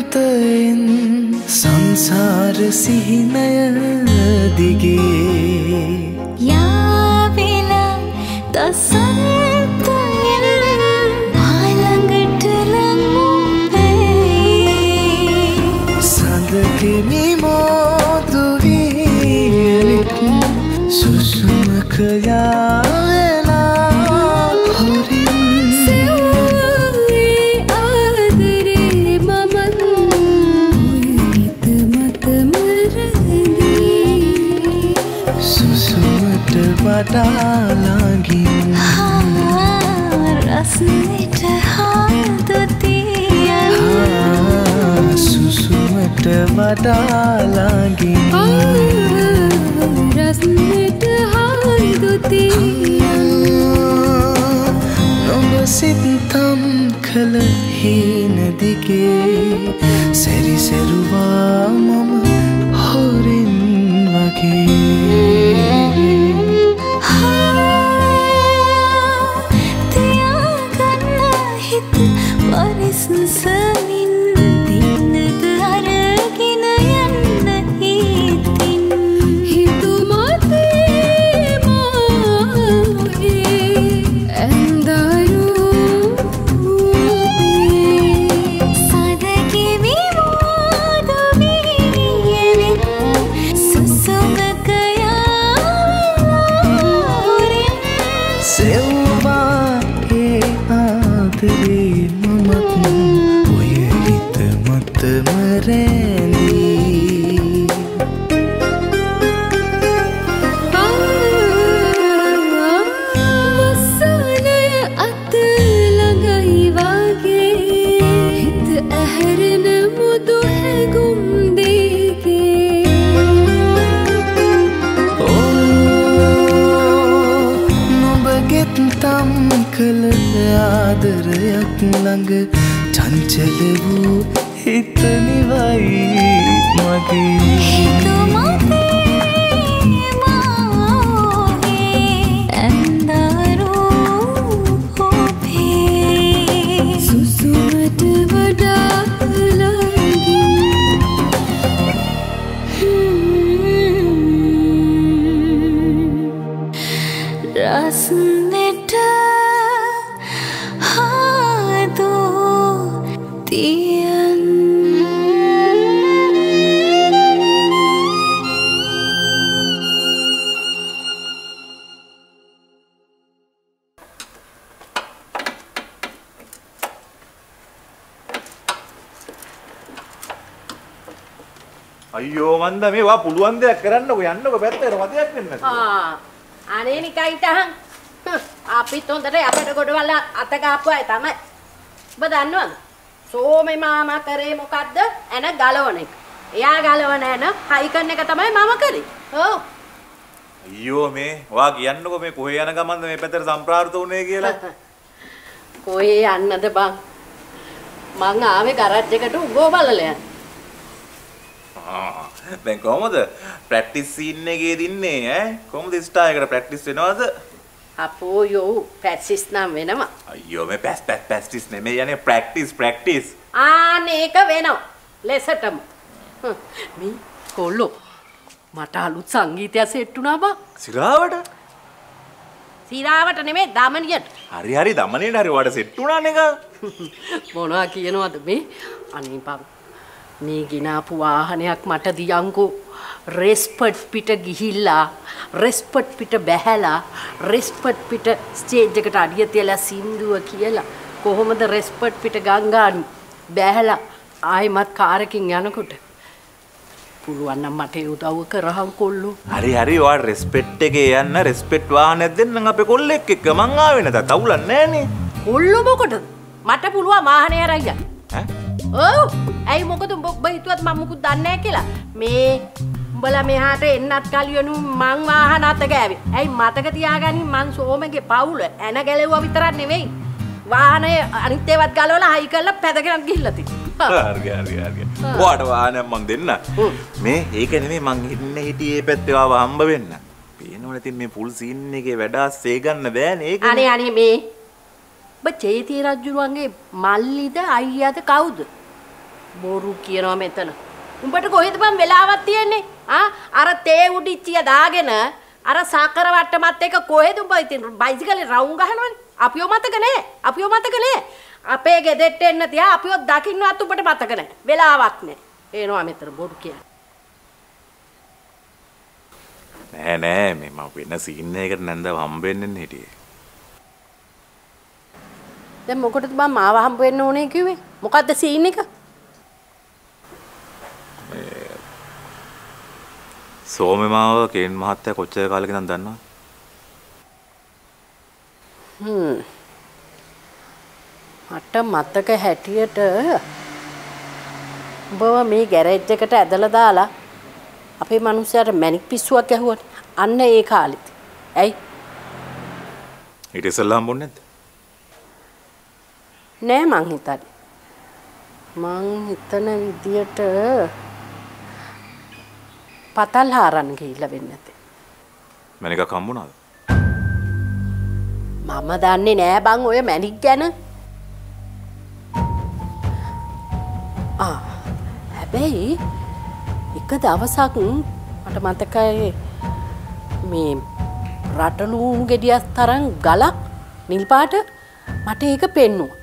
න්තයෙන් සංසාර සිහිනය දිගේ යාවිලා දසන්තයෙන් ආලඟට ලඟ වෙයි සඳ කෙමි මොදු වීලිට සුසුම කයා lagi rasnit haadutiyan susumat wada lagi rasnit haadutiyan numba sitam khala heen dige seri seruwa mama horin wage Anda me va puluan de acrano que ando que vete no te acnen ah ane ni kai tahan api tondare apata godwala ata gaapwa tamai oba dannawa soome mama kare mokadda ana galawone eya galawone ana haikon එක තමයි mama kare oh ayyo me owa kiyannako me kohe yana gamanda me petara samprartha une kiyala kohe yannada ban man aave garage ekata ugo balala ah දැන් කොහමද practice scene එකේ දින්නේ ඈ කොහොමද star එකට practice වෙනවද අපෝ යෝ ප්‍රැක්ටිස් නම් වෙනවා අයියෝ මේ පැස්ටිස් නෙමෙයි යන්නේ ප්‍රැක්ටිස් ආනේ ඒක වෙනවා ලෙසටම මේ කොල්ලෝ මට අලුත් සංගීතය සෙට් වුණා බා සිරාවට නෙමෙයි දමනියට හරි දමනියට හරි ඔයාට සෙට් වුණා නේද මොනවා කියනවද මේ අනිපා මේ ගිනාපු වාහනයක් මට දියංගෝ රෙස්පට් පිට ගිහිල්ලා රෙස්පට් පිට බැහැලා රෙස්පට් පිට ස්ටේජ් එකට අඩිය තියලා සින්දුව කියලා කොහොමද රෙස්පට් පිට ගංගානු බැහැලා ආයිමත් කාර් එකකින් යනකොට පුළුවන් නම් මට උදව් කරහන් කොල්ලෝ හරි ඔයා රෙස්පෙට් එකේ යන්න රෙස්පෙට් වාහනයක් දෙන්නම් අපේ කොල්ලෙක් එක්ක මං ආවෙ නැත තවුලක් නැහනේ කොල්ලෝ මොකටද මට පුළුවන් වාහනේ අරයි යන්න ඈ ඔව් අය මොකද උඹ හිතුවත් මම මොකුත් දන්නේ නැහැ කියලා මේ උඹලා මෙහාට එන්නත් කලියනු මං වාහන අත ගෑවේ. ඇයි මතක තියාගනි මං සෝමගේ පවුල ඇන ගැලෙවුවා විතරක් නෙවෙයි. වාහනය අනිත් ඒවත් ගලවලා හයි කරලා පැදගෙන ගිහිල්ලා තිබ්බා. හරි. වාට වාහනයක් මං දෙන්න. මේ ඒක නෙමෙයි මං ඉන්නේ හිටියේ පැත්තේ ආව හම්බ වෙන්න. පේනවනේ තින් මේ ෆුල් සීන් එකේ වැඩාස් ඒ ගන්න බෑනේ ඒක. අනේ මේ ඔබ චෛත්‍ය රජුරුවන්ගේ මල්ලිද අයියාද කවුද? බොරු කියනවා මෙතන. උඹට කොහෙද බං වෙලාවක් තියෙන්නේ? අර තේ උඩිච්චිය දාගෙන අර සාකර වට්ටමත් එක කොහෙද උඹ ඉතින් බයිසිකලේ රවුම් ගහනවනේ. අපිව මතක නැහැ. අපිව මතක නැහැ. අපේ ගෙදෙට්ට එන්න තියා අපිව දකින්නවත් උඹට මතක නැහැ. වෙලාවක් නැහැ. එනවා මෙතන බොරු කියනවා. නෑ නෑ මේ මම වෙන සීන් එකකට නැන්දව හම්බ වෙන්නනේ හිටියේ. දැන් මොකටද බං මාව හම්බ වෙන්න ඕනේ කිව්වේ? මොකද්ද සීන් එක? සෝම මාව කේන් මහත්තයා කොච්චර කාලෙක ඉඳන් දන්නවද? මට මතක හැටියට බව මේ ගෑරේජ් එකට ඇදලා දාලා අපේ මිනිස්සුන්ට මැණික් පිස්සුවක් ඇහුවනේ. අන්න ඒ කාලෙත්. ඇයි? ඊට ඉස්සෙල්ලා හම්බුනේ නැද්ද? නෑ මං හිතන්නේ. මං හිතන විදියට පතල් හරන්න ගිහිල්ලා වෙන්නේ නැති. මැණිකක් හම්බුණාද? මම දන්නේ නෑ බං ඔය මැණික් ගැන. හැබැයි එක දවසක් මට මතකයි මේ රටලුණු ගෙඩියක් තරම් ගලක් නිල් පාට මට ඒක පෙන්නුවා.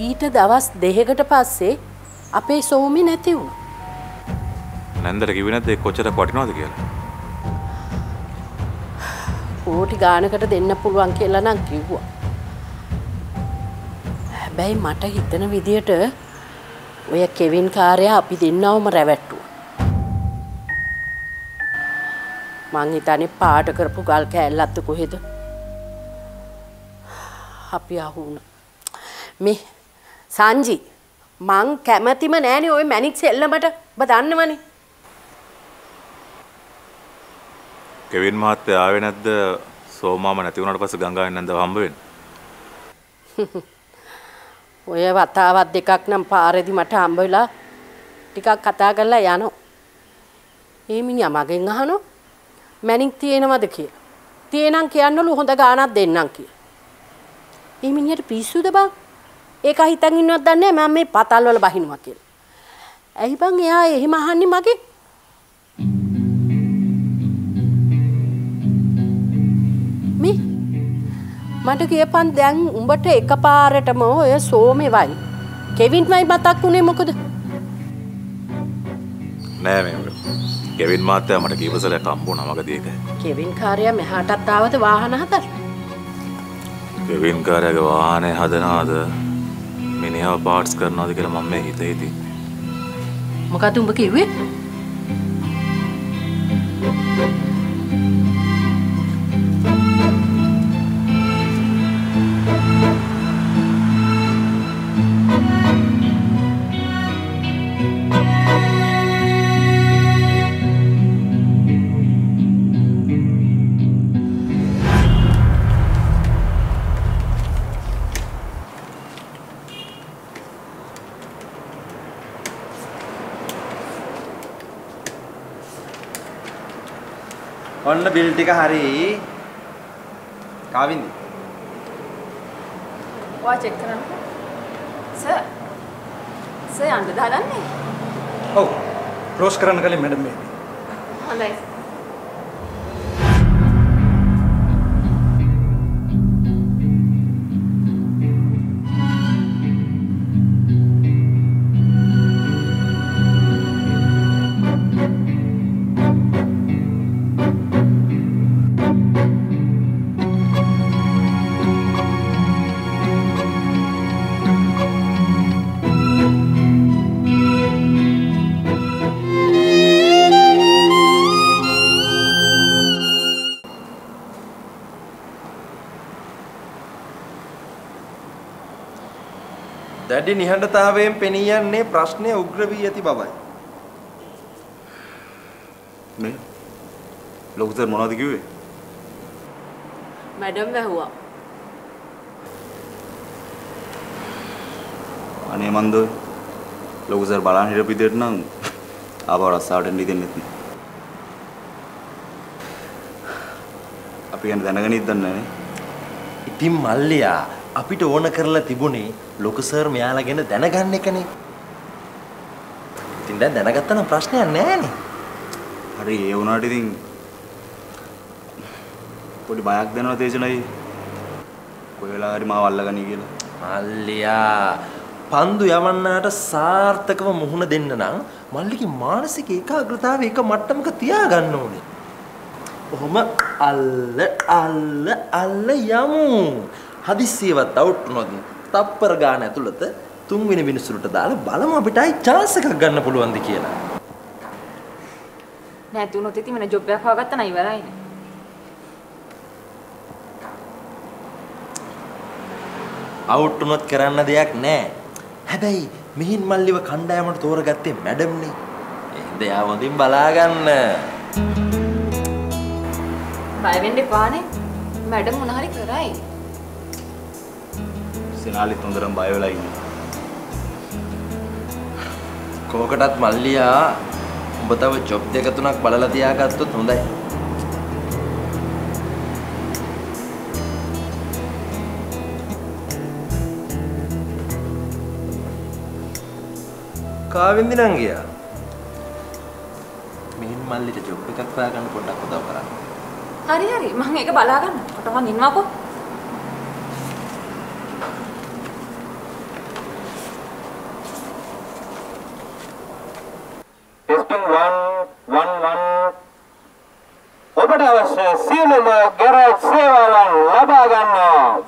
ඊට දවස් දෙකකට පස්සේ අපේ සෝමි නැති වුණා. නන්දට කිව්වේ නැද්ද ඒක කොච්චර වටිනවද කියලා? කෝටි ගානකට දෙන්න පුළුවන් කියලා නම් කිව්වා. හැබැයි මට හිතන විදියට ඔය කෙවින් කාර්යය අපි දෙන්නවම රැවට්ටුවා. මං හිතන්නේ පාට කරපු ගල් කෑල්ලත් කොහෙද? අපි අහුණා. මේ සංජී මං කැමැතිම නෑනේ ඔය මැණික් සෙල්ලමට. ඔබ දන්නවනේ. කෙවින් මහත්තයා ආවේ නැද්ද සෝමාම නැති වුණාට පස්සේ ගංගාවෙන් නැන්දව හම්බ වෙන්න? ඔය වතාවක් දෙකක් නම් පාරේදී මට හම්බ වෙලා ටිකක් කතා කරලා යනවා. ඒ මිනිහා මගෙන් අහනවා මැණික් තියෙනවද කියලා. තියෙනම් කියන්නලු හොඳ ගාණක් දෙන්නම් කියලා. ඒ මිනිහට පිස්සුද බං? ඒක හිතන් ඉන්නවත් දන්නේ නැහැ මම මේ පතල් වල බහිනවා කියලා. ඇයි බං එයා එහෙම අහන්නේ මගේ? මේ මට කියපන් දැන් උඹට එකපාරටම ඔය සෝමෙවයි කෙවින්මයි මතක් වුනේ මොකද? නෑ මේ කෙවින් මාත්‍යා මට කීපසලයක් හම්බුණා මගදී ඒක. කෙවින් කාර්යය මෙහාටත් ආවද වාහන හදලා? කෙවින් කාර්යයක වාහනේ හදනවද? මිනිහව පාර්ට්ස් කරනවාද කියලා මම හිතේ හිටියේ. මොකද උඹ කිව්වේ? ඔන්න බිල් ටික හරි කාවින්ද? ඔයා චෙක් කරන්න. සර්. සර් යන්න දාන්නේ. ඔව්. ක්ලෝස් කරන්න කලින් මැඩම් මේ. හොඳයි. දැඩි නිහඬතාවයෙන් පෙනී යන්නේ ප්‍රශ්නය උග්‍ර වී ඇති බවයි. මේ ලොකුතර මොනවද කිව්වේ? මැඩම් වැහුවා. අනේ මන්ද ලොකුතර බලන් හිටපු විදිහට නම් ආව රස්සාවට නිදෙන්නෙත් නෑ. අපි යන දැනගනින්නද නැහැ. ඉතින් මල්ලියා අපිට ඕන කරලා තිබුණේ ලොකු සර් මෙයාලා ගැන දැනගන්න එකනේ. ඉතින් දැන් දැනගත්තා නම් ප්‍රශ්නයක් නෑනේ. හරි ඒ වුණාට ඉතින් පොඩි බයක් දැනෙනවා තේජනයි. කොයි වෙලාවරි මාව අල්ලගනී කියලා. මල්ලියා පන්දු යවන්නාට සාර්ථකව මුහුණ දෙන්න නම් මල්ලිගේ මානසික ඒකාග්‍රතාවය එක මට්ටමක තියාගන්න ඕනේ. ඔහොම අල්ල යමු. හදිස්සියවත් අවුට් වුණොත් තප්පර ගාන ඇතුළත තුන්වෙනි මිනිස්සුන්ට දාලා බලමු අපිටයි chance එකක් ගන්න පුළුවන්ද කියලා. නැතුනොත් ඉතින් මම ජොබ් එකක් හොයාගත්තා නම් ඉවරයිනේ. අවුට් වුණොත් කරන්න දෙයක් නැහැ. හැබැයි මිහින් මල්ලිව කණ්ඩායමට තෝරගත්තේ මැඩම් නේ. එහෙනම් යා හොඳින් බලා ගන්න. බය වෙන්න එපානේ. මැඩම් මොන හරි කරයි. සෙනාලිත් හොඳටම බය වෙලා ඉන්නේ. කෝකටත් මල්ලියා උඹ තව ජොබ් දෙක තුනක් බලලා තියාගත්තොත් හොඳයි. කාවෙන්ද නම් ගියා. මිහින් මල්ලිට ජොබ් එකක් හොයාගන්න පොඩ්ඩක් උදව් කරන්න. හරි හරි මම ඒක බලා ගන්න. කොටවන් ඉන්නවකෝ. ටෙස්ටින් 1 1 1. ඔබට අවශ්‍ය සියලුම ගෑරේජ් සේවාවන් ලබා ගන්න.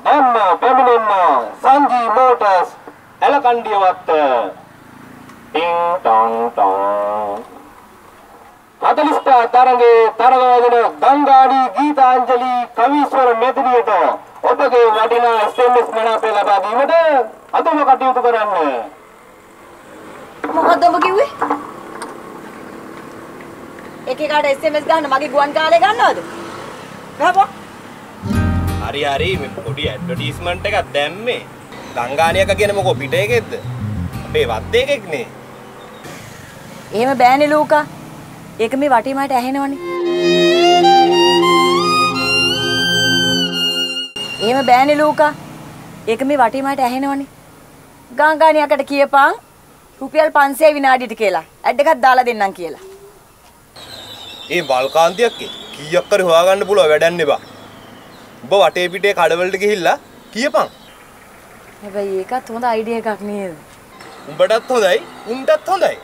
දැන්ම පැමිණෙන්න සංජී මෝටර්ස් එලකන්ඩිය වත්තේ. Ding dong dong. Adalista tarange taravagana Gangadi Geetha Anjali Kavishwara Mediniyata opage wadina SMS manape laba deemata aduma katiyutu karanne. මොකද ඔබ කිව්වේ? එක එකට SMS ගන්න මගේ ගුවන් කාලේ ගන්නවද? ගහපො. හරි හරි මේ පොඩි ඇඩ්වර්ටයිස්මන්ට් එකක් දැම්මේ. ගංගානියක කියන මොකෝ පිටේ එකෙක්ද? මේ වත්තේ එකෙක් නේ. එහෙම බෑනේ ලූකා. ඒක මේ වටිමාට ඇහෙනවනේ. එහෙම බෑනේ ලූකා. ඒක මේ වටිමාට ඇහෙනවනේ. ගාංගානියකට කියපන් රුපියල් 500 විනාඩියට කියලා. ඇඩ් එකක් දාලා දෙන්නම් කියලා. ඒ වල්කාන්තියක් කීයක් කරේ හොයාගන්න පුළුවා වැඩන්නේ බා. ඔබ වටේ පිටේ කඩවලට ගිහිල්ලා කියපන්. හැබැයි ඒකත් හොඳ අයිඩියා එකක් නේද? උඹටත් හොඳයි උන්ටත් හොඳයි.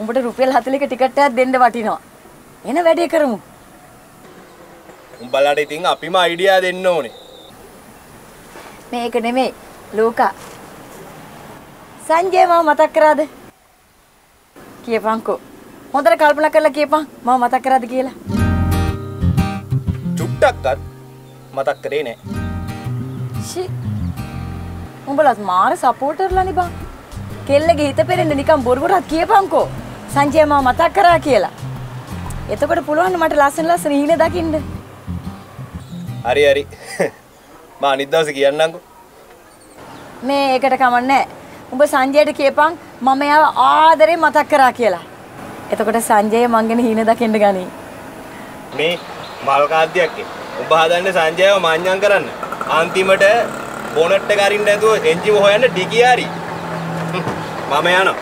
උඹට රුපියල් 40ක ටිකට් එකක් දෙන්න වටිනවා. එන වැඩේ කරමු. උඹලාට ඉතින් අපිම අයිඩියා දෙන්න ඕනේ. මේක නෙමෙයි ලෝකා. සංජය මම මතක් කරාද? කියපන්කෝ. හොඳට කල්පනා කරලා කියපන් මම මතක් කරාද කියලා. චුට්ටක්වත් මතක් කරේ නෑ. ෂි උඹලත් මාර සපෝටර්ලානේ බං. කෙල්ලගේ හිත පෙරෙන්න නිකන් බොරුවටත් කියපන්කෝ. සංජය මාව මතක් කරා කියලා. එතකොට පුළුවන් මට ලස්සන ලස්සන හීන දකින්න. හරි හරි. මම අනිත් දවසේ කියන්නම්කෝ. මේ ඒකට කමන්නේ. උඹ සංජයට කියපන් මම යාව ආදරේ මතක් කරා කියලා. එතකොට සංජය මං ගැන හීන දකින්න ගනී. මේ මල් කාද්දියක් උඹ හදන්නේ සංජයව මාන්‍යම් කරන්න. අන්තිමට බොනට් එක අරින්න නැතුව එන්ජිම හොයන්න ඩිගි හරි මම යනවා.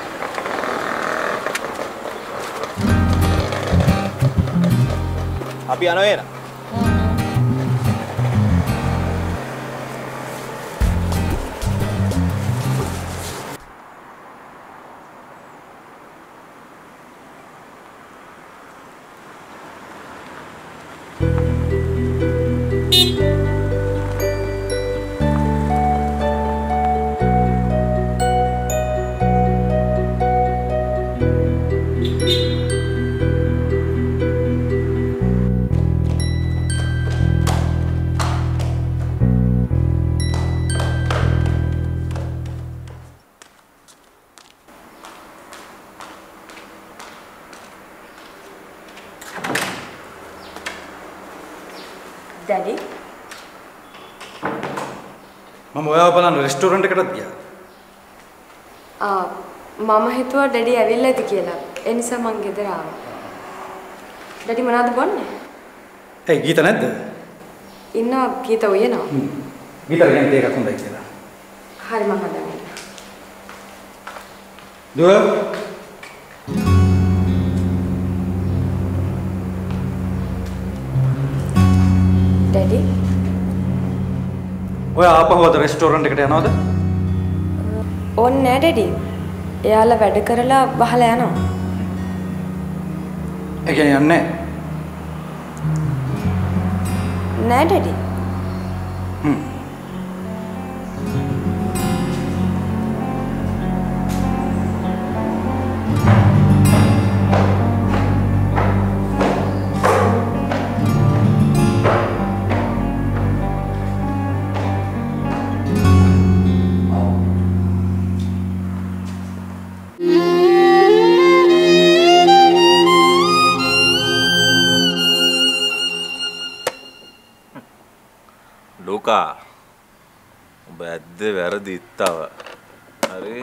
අපි යනවා එන. බලන්න රෙස්ටුරන්ට් එකටත් ගියා. මම හිතුවා ඩැඩි ඇවිල්ලා ඉති කියලා. ඒ නිසා මං ගෙදර ආවා. ඩැඩි මොනවද බොන්නේ? ඒ ගීත නැද්ද? ඉන්නවා ගීත උයනවා. 見たら限定が今度行ってた。はい、まかだ。 Dua. Daddy. Oya apa hoda restaurant eකට යනවද? ඕන් නෑ Daddy. එයාලා වැඩ කරලා බහලා යනවා. ඒ කියන්නේ යන්නේ නෑ. නෑ Daddy. Dittawa. Hari.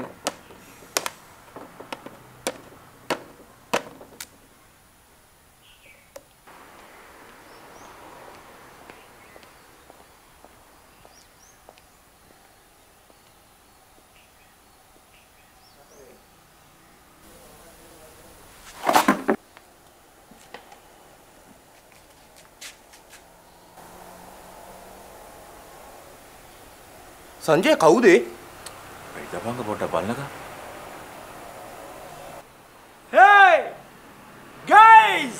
Sanjay, how do you? Hey! Guys!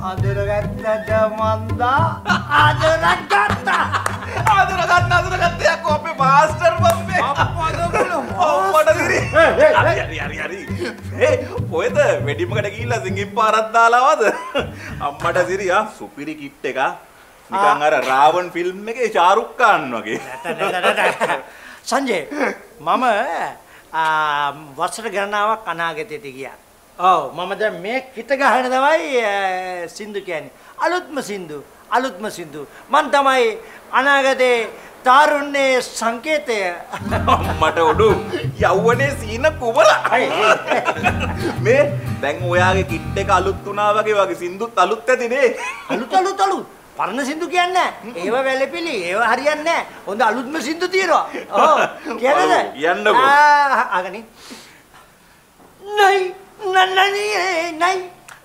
Aduragatta Jamanda! Aduragatta! Aduragatta! Aduragatta! Copy master! Hey, what the wedding magazine singing Paratala? A Matazira, superior kit tega, Nikanga, Ravan film, make a Sharukan. Sanjay, Mama, what's the Ganava Kanagatigia? Oh, Mama, the make Kitaga Hanaway Sindukan, Alut Masindu, Mantamai, Anagade. Tarune Sankete Matodu Yawane Sina Kubala. May Banguya take a look to Navaki Sindu Taluta today. Alutalu, Parnasindu Gana, Eva Velipili, Eva Hariana, on the Alutmus into Tiro. Oh, Canada Yanda Agony Nay, Nanani, Nay,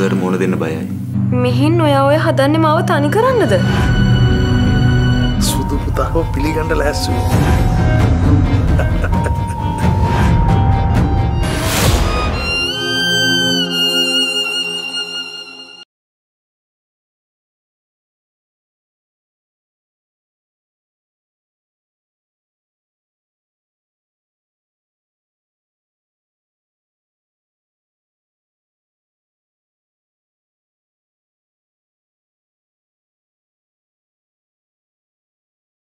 Sir, මොන දෙන්න බයයි. මිහින් ඔය හදන්නේ මාව තනි කරන්නද? සුදු පුතාව පිළිගන්න ලෑස්ති.